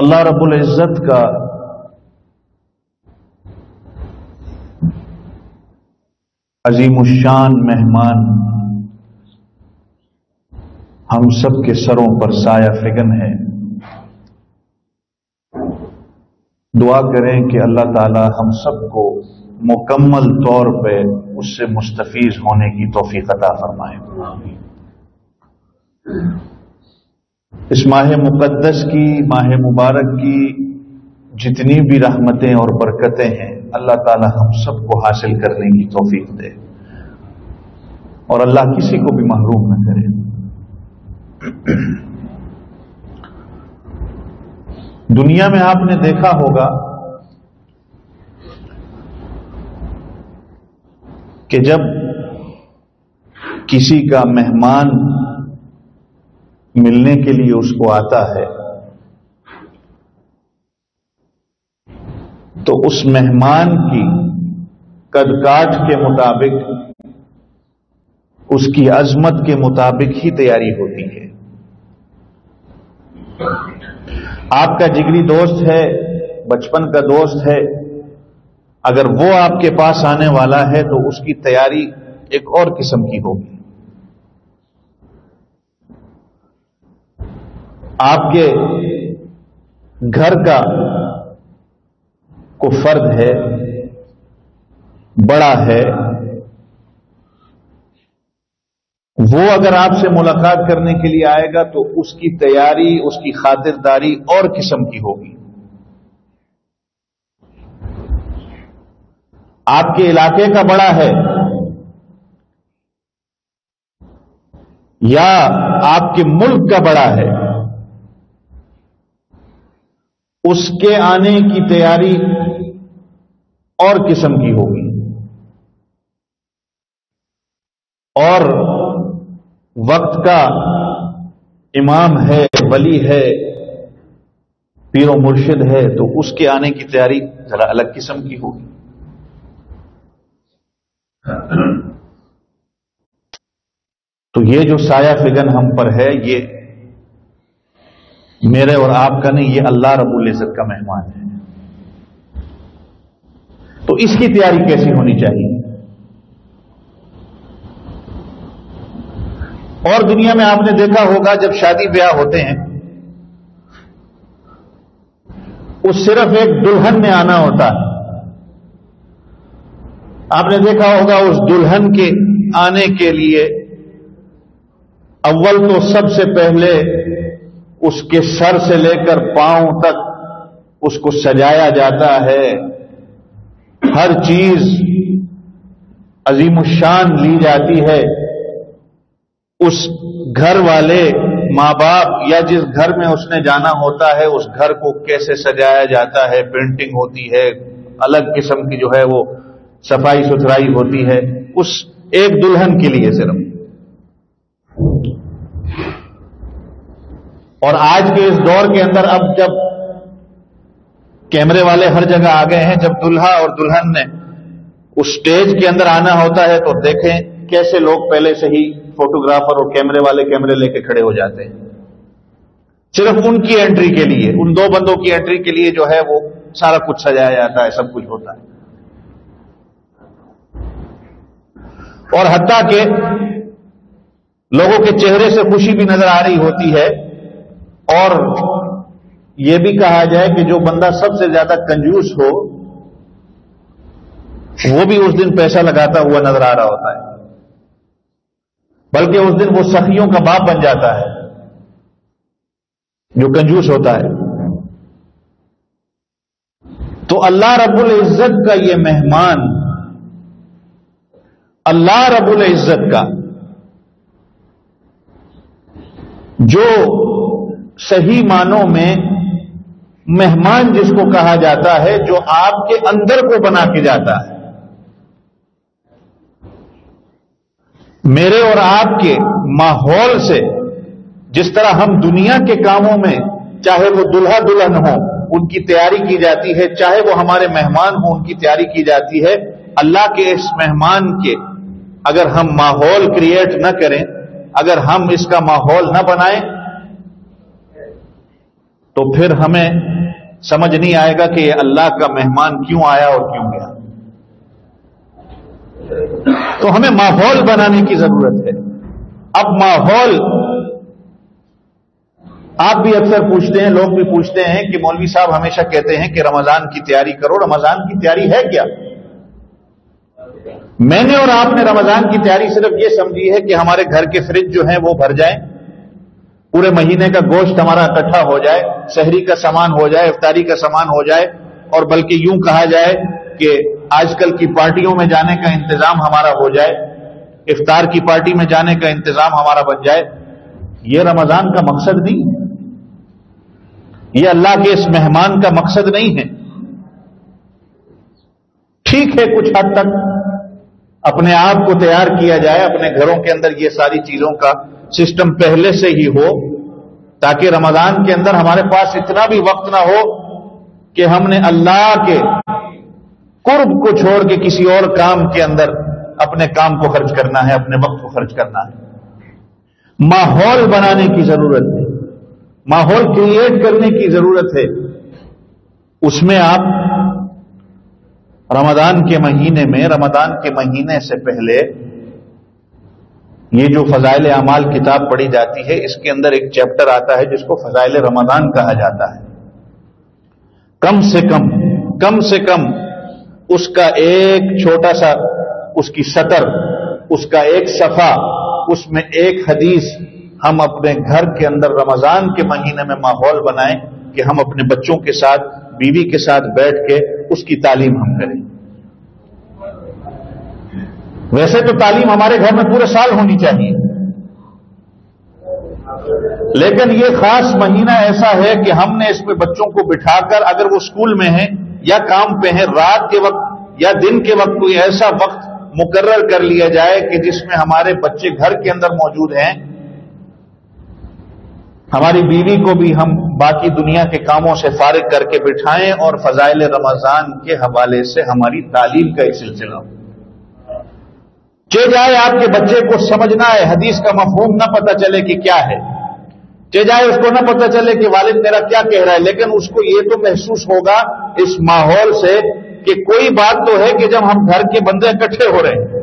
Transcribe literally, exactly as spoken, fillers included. अल्लाह रब्बुल इज्जत का अजीमुशान मेहमान हम सब के सरों पर साया फिगन है। दुआ करें कि अल्लाह ताला हम सबको मुकम्मल तौर पे उससे मुस्तफीज होने की तौफीक अता फरमाए। इस माह मुकद्दस की, माह मुबारक की जितनी भी रहमतें और बरकतें हैं अल्लाह ताला हम सबको हासिल करने की तौफीक दे और अल्लाह किसी को भी महरूम न करे। दुनिया में आपने देखा होगा कि जब किसी का मेहमान मिलने के लिए उसको आता है तो उस मेहमान की कदकाठ के मुताबिक, उसकी अजमत के मुताबिक ही तैयारी होती है। आपका जिगरी दोस्त है, बचपन का दोस्त है, अगर वो आपके पास आने वाला है तो उसकी तैयारी एक और किस्म की होगी। आपके घर का को फर्द है, बड़ा है, वो अगर आपसे मुलाकात करने के लिए आएगा तो उसकी तैयारी, उसकी खातिरदारी और किस्म की होगी। आपके इलाके का बड़ा है या आपके मुल्क का बड़ा है, उसके आने की तैयारी और किस्म की होगी। और वक्त का इमाम है, वली है, पीर और मुर्शिद है, तो उसके आने की तैयारी जरा अलग किस्म की होगी। तो ये जो साया फिगन हम पर है ये मेरे और आपका नहीं, ये अल्लाह रब्बुल इज्जत का मेहमान है। तो इसकी तैयारी कैसी होनी चाहिए? और दुनिया में आपने देखा होगा जब शादी ब्याह होते हैं उस सिर्फ एक दुल्हन ने आना होता है। आपने देखा होगा उस दुल्हन के आने के लिए अव्वल तो सबसे पहले उसके सर से लेकर पांव तक उसको सजाया जाता है, हर चीज अजीमुशान ली जाती है। उस घर वाले माँ बाप या जिस घर में उसने जाना होता है उस घर को कैसे सजाया जाता है, पेंटिंग होती है, अलग किस्म की जो है वो सफाई सुथराई होती है उस एक दुल्हन के लिए सिर्फ। और आज के इस दौर के अंदर अब जब कैमरे वाले हर जगह आ गए हैं, जब दुल्हा और दुल्हन ने उस स्टेज के अंदर आना होता है तो देखें कैसे लोग पहले से ही फोटोग्राफर और कैमरे वाले कैमरे लेके खड़े हो जाते हैं सिर्फ उनकी एंट्री के लिए। उन दो बंदों की एंट्री के लिए जो है वो सारा कुछ सजाया जाता है, सब कुछ होता है। और हत्ता के लोगों के चेहरे से खुशी भी नजर आ रही होती है। और यह भी कहा जाए कि जो बंदा सबसे ज्यादा कंजूस हो वो भी उस दिन पैसा लगाता हुआ नजर आ रहा होता है, बल्कि उस दिन वो सखियों का बाप बन जाता है जो कंजूस होता है। तो अल्लाह रब्बुल इज्जत का ये मेहमान, अल्लाह रब्बुल इज्जत का जो सही मानों में मेहमान जिसको कहा जाता है, जो आपके अंदर को बना के जाता है, मेरे और आपके माहौल से। जिस तरह हम दुनिया के कामों में चाहे वो दुल्हा दुल्हन हो उनकी तैयारी की जाती है, चाहे वो हमारे मेहमान हो उनकी तैयारी की जाती है, अल्लाह के इस मेहमान के अगर हम माहौल क्रिएट न करें, अगर हम इसका माहौल न बनाएं तो फिर हमें समझ नहीं आएगा कि ये अल्लाह का मेहमान क्यों आया और क्यों गया। तो हमें माहौल बनाने की जरूरत है। अब माहौल, आप भी अक्सर पूछते हैं, लोग भी पूछते हैं कि मौलवी साहब हमेशा कहते हैं कि रमजान की तैयारी करो, रमजान की तैयारी है क्या? मैंने और आपने रमजान की तैयारी सिर्फ ये समझी है कि हमारे घर के फ्रिज जो हैं वो भर जाएं, पूरे महीने का गोश्त हमारा इकट्ठा हो जाए, सहरी का सामान हो जाए, इफ्तारी का सामान हो जाए, और बल्कि यूं कहा जाए कि आजकल की पार्टियों में जाने का इंतजाम हमारा हो जाए, इफ्तार की पार्टी में जाने का इंतजाम हमारा बन जाए। यह रमजान का मकसद नहीं है, यह अल्लाह के इस मेहमान का मकसद नहीं है। ठीक है, कुछ हद तक अपने आप को तैयार किया जाए, अपने घरों के अंदर ये सारी चीजों का सिस्टम पहले से ही हो, ताकि रमजान के अंदर हमारे पास इतना भी वक्त ना हो कि हमने अल्लाह के कुर्ब को छोड़ के किसी और काम के अंदर अपने काम को खर्च करना है, अपने वक्त को खर्च करना है। माहौल बनाने की जरूरत है, माहौल क्रिएट करने की जरूरत है। उसमें आप रमजान के महीने में, रमजान के महीने से पहले ये जो फजाइल अमाल किताब पढ़ी जाती है, इसके अंदर एक चैप्टर आता है जिसको फजाइल रमजान कहा जाता है। कम से कम कम से कम उसका एक छोटा सा, उसकी सतर, उसका एक सफा, उसमें एक हदीस हम अपने घर के अंदर रमजान के महीने में माहौल बनाएं कि हम अपने बच्चों के साथ, बीवी के साथ बैठ के उसकी तालीम हम करें। वैसे तो तालीम हमारे घर में पूरे साल होनी चाहिए, लेकिन ये खास महीना ऐसा है कि हमने इसमें बच्चों को बिठाकर, अगर वो स्कूल में हैं या काम पे हैं, रात के वक्त या दिन के वक्त कोई ऐसा वक्त मुकर्रर कर लिया जाए कि जिसमें हमारे बच्चे घर के अंदर मौजूद हैं, हमारी बीवी को भी हम बाकी दुनिया के कामों से फारिग करके बिठाएं और फजाइल रमजान के हवाले से हमारी तालीम का एक सिलसिला हो। चे जाए आपके बच्चे को समझना है, हदीस का मफहूम ना पता चले कि क्या है, चे जाए उसको ना पता चले कि वालिद मेरा क्या कह रहा है, लेकिन उसको ये तो महसूस होगा इस माहौल से कि कोई बात तो है कि जब हम घर के बंदे इकट्ठे हो रहे हैं।